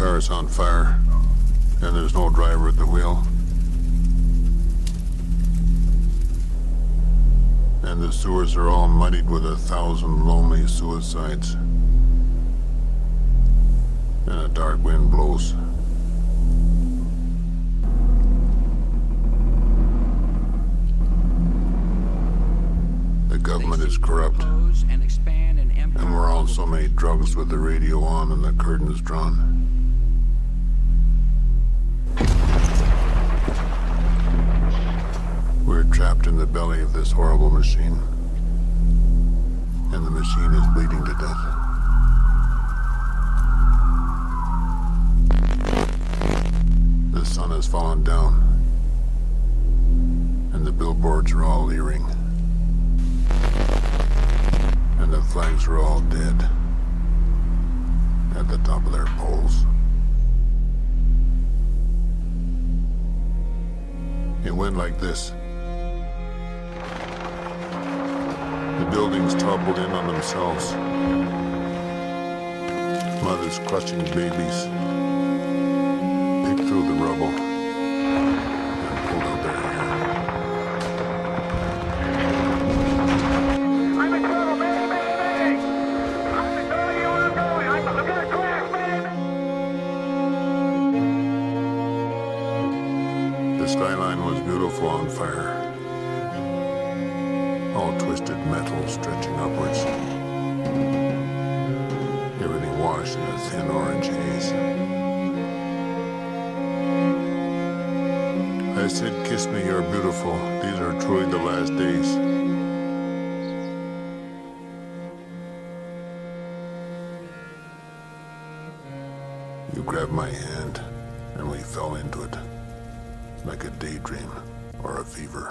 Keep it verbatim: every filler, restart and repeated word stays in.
car is on fire, and there's no driver at the wheel. And the sewers are all muddied with a thousand lonely suicides. And a dark wind blows. The government is corrupt. And we're all so many drugs with the radio on and the curtains drawn. We're trapped in the belly of this horrible machine, and the machine is bleeding to death. The sun has fallen down, and the billboards are all leering, and the flags are all dead at the top of their poles. It went like this. The buildings toppled in on themselves. Mothers clutching babies picked through the rubble. The skyline was beautiful on fire, all twisted metal stretching upwards, everything washed in a thin orange haze. I said, "Kiss me, you're beautiful. These are truly the last days." You grabbed my hand, and we fell into it. Like a daydream or a fever.